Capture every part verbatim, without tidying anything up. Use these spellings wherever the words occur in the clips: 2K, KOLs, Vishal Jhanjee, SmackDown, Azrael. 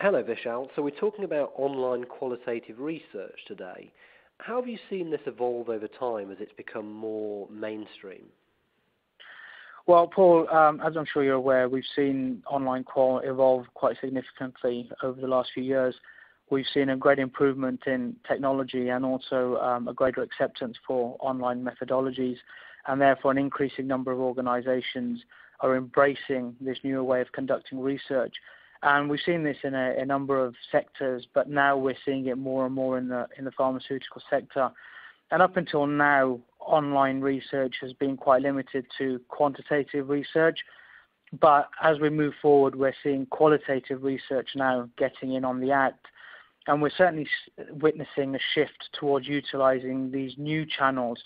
Hello, Vishal. So we're talking about online qualitative research today. How have you seen this evolve over time as it's become more mainstream? Well, Paul, um, as I'm sure you're aware, we've seen online qual evolve quite significantly over the last few years. We've seen a great improvement in technology and also um, a greater acceptance for online methodologies, and therefore an increasing number of organizations are embracing this newer way of conducting research. And we've seen this in a, a number of sectors, but now we're seeing it more and more in the in the pharmaceutical sector. And up until now, online research has been quite limited to quantitative research. But as we move forward, we're seeing qualitative research now getting in on the act. And we're certainly witnessing a shift towards utilizing these new channels.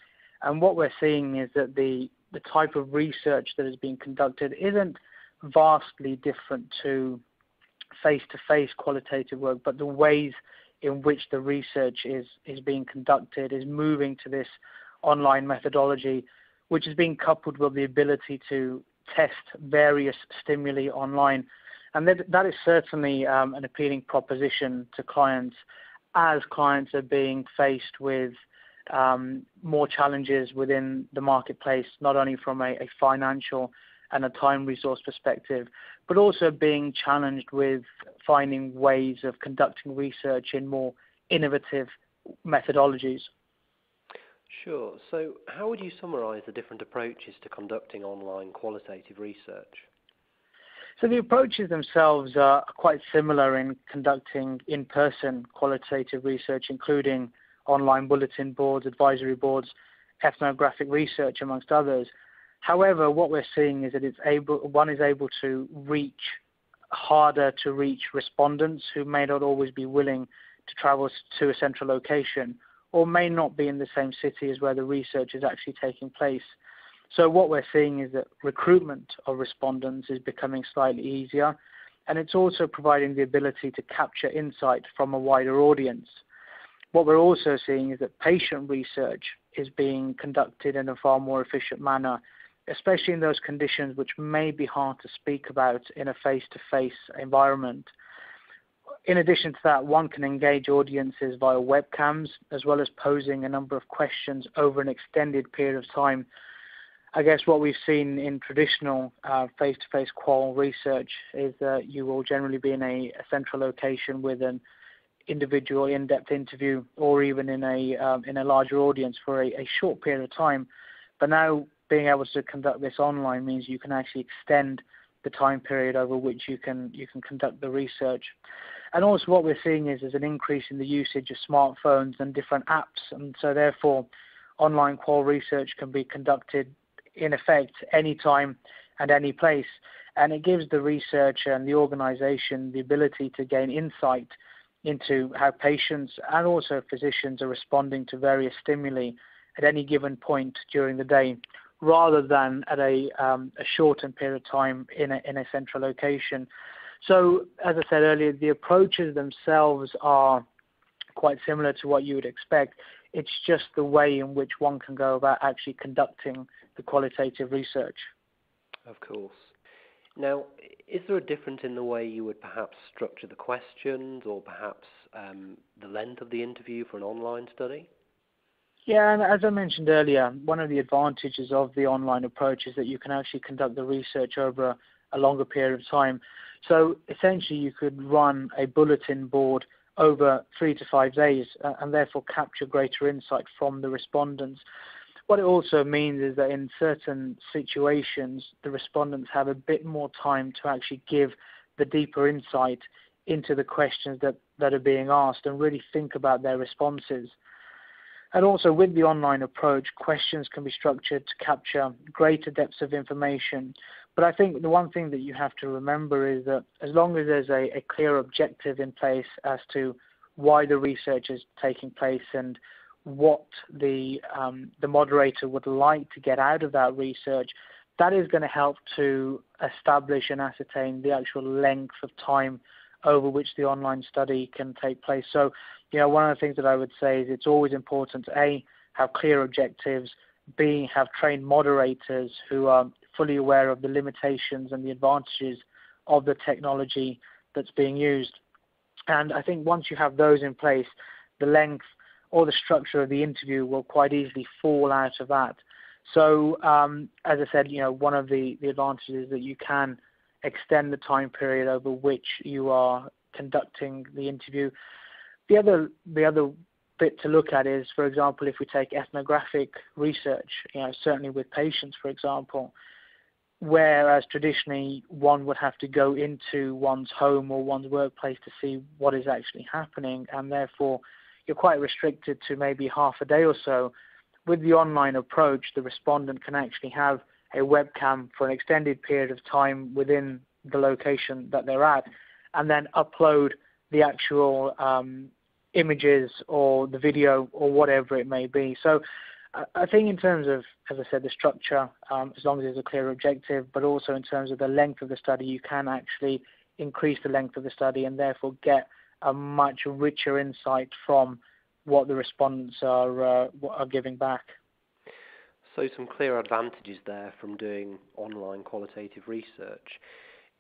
And what we're seeing is that the, the type of research that is being conducted isn't vastly different to face-to-face qualitative work, but the ways in which the research is, is being conducted is moving to this online methodology, which is being coupled with the ability to test various stimuli online. And that, that is certainly um, an appealing proposition to clients, as clients are being faced with um, more challenges within the marketplace, not only from a, a financial and a time resource perspective, but also being challenged with finding ways of conducting research in more innovative methodologies. Sure. So how would you summarize the different approaches to conducting online qualitative research? So the approaches themselves are quite similar in conducting in-person qualitative research, including online bulletin boards, advisory boards, ethnographic research, amongst others. However, what we're seeing is that it's able, one is able to reach harder to reach respondents who may not always be willing to travel to a central location or may not be in the same city as where the research is actually taking place. So what we're seeing is that recruitment of respondents is becoming slightly easier, and it's also providing the ability to capture insight from a wider audience. What we're also seeing is that patient research is being conducted in a far more efficient manner, especially in those conditions which may be hard to speak about in a face-to-face environment. In addition to that, one can engage audiences via webcams, as well as posing a number of questions over an extended period of time. I guess what we've seen in traditional uh, face-to-face qual research is that you will generally be in a, a central location with an individual in-depth interview, or even in a, um, in a larger audience for a, a short period of time. But now being able to conduct this online means you can actually extend the time period over which you can you can conduct the research. And also what we're seeing is, is an increase in the usage of smartphones and different apps, and so therefore online qual research can be conducted in effect any time and any place, and it gives the researcher and the organization the ability to gain insight into how patients and also physicians are responding to various stimuli at any given point during the day, rather than at a, um, a shortened period of time in a, in a central location. So, as I said earlier, the approaches themselves are quite similar to what you would expect. It's just the way in which one can go about actually conducting the qualitative research. Of course. Now, is there a difference in the way you would perhaps structure the questions, or perhaps um, the length of the interview for an online study? Yeah, and as I mentioned earlier, one of the advantages of the online approach is that you can actually conduct the research over a, a longer period of time. So essentially you could run a bulletin board over three to five days uh, and therefore capture greater insight from the respondents. What it also means is that in certain situations, the respondents have a bit more time to actually give the deeper insight into the questions that, that are being asked and really think about their responses. And also with the online approach, questions can be structured to capture greater depths of information. But I think the one thing that you have to remember is that as long as there's a, a clear objective in place as to why the research is taking place and what the um, the moderator would like to get out of that research, that is going to help to establish and ascertain the actual length of time over which the online study can take place. So, you know, one of the things that I would say is it's always important to A, have clear objectives, B, have trained moderators who are fully aware of the limitations and the advantages of the technology that's being used, And I think once you have those in place, the length or the structure of the interview will quite easily fall out of that. So um, as I said, you know, one of the, the advantages is that you can extend the time period over which you are conducting the interview. The other the other bit to look at is, for example, if we take ethnographic research, you know, certainly with patients, for example, whereas traditionally one would have to go into one's home or one's workplace to see what is actually happening, and therefore you're quite restricted to maybe half a day or so. With the online approach, the respondent can actually have a webcam for an extended period of time within the location that they're at, and then upload the actual um, images or the video or whatever it may be. So I think in terms of, as I said, the structure, um, as long as there's a clear objective, but also in terms of the length of the study, you can actually increase the length of the study and therefore get a much richer insight from what the respondents are, uh, are giving back. So some clear advantages there from doing online qualitative research.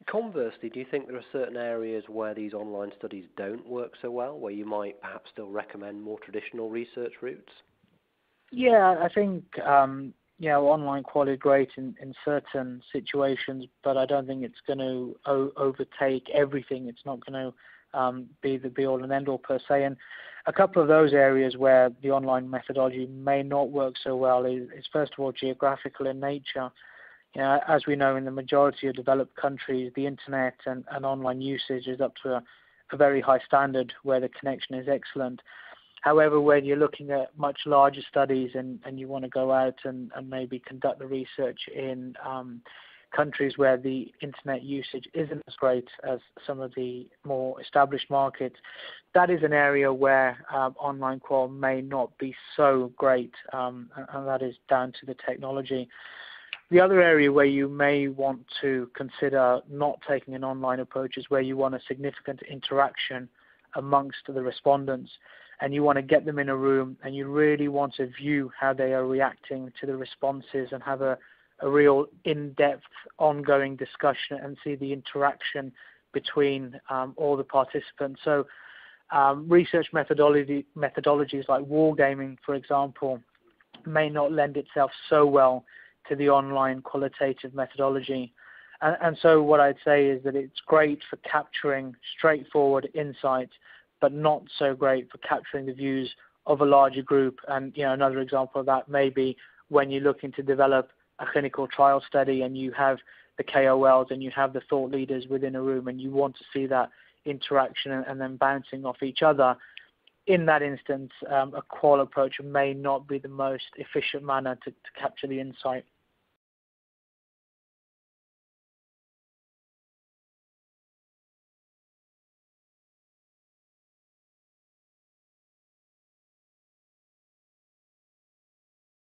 Conversely, do you think there are certain areas where these online studies don't work so well, where you might perhaps still recommend more traditional research routes? Yeah, I think um, you know, online quality is great in, in certain situations, but I don't think it's going to o- overtake everything. It's not going to um, be the be-all and end-all per se. And a couple of those areas where the online methodology may not work so well is, is first of all, geographical in nature. You know, as we know, in the majority of developed countries, the internet and, and online usage is up to a, a very high standard where the connection is excellent. However, when you're looking at much larger studies and, and you want to go out and, and maybe conduct the research in um, countries where the internet usage isn't as great as some of the more established markets, that is an area where um, online qual may not be so great, um, and that is down to the technology. The other area where you may want to consider not taking an online approach is where you want a significant interaction amongst the respondents, and you want to get them in a room and you really want to view how they are reacting to the responses and have a, a real in-depth ongoing discussion and see the interaction between um, all the participants. So um, research methodology, methodologies like wargaming, for example, may not lend itself so well to the online qualitative methodology. And, and so what I'd say is that it's great for capturing straightforward insight, but not so great for capturing the views of a larger group. And you know, another example of that may be when you're looking to develop a clinical trial study and you have the K O Ls and you have the thought leaders within a room and you want to see that interaction and, and then bouncing off each other. In that instance, um, a qual approach may not be the most efficient manner to, to capture the insight.